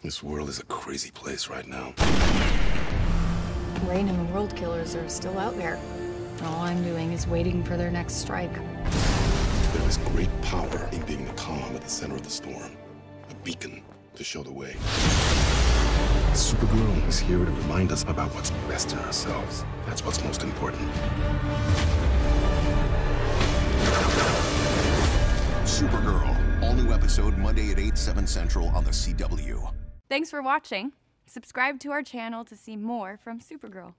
This world is a crazy place right now. Rain and the world killers are still out there. All I'm doing is waiting for their next strike. There is great power in being the calm at the center of the storm. A beacon to show the way. Supergirl is here to remind us about what's best in ourselves. That's what's most important. Supergirl. All new episode Monday at 8, 7 Central on The CW. Thanks for watching. Subscribe to our channel to see more from Supergirl.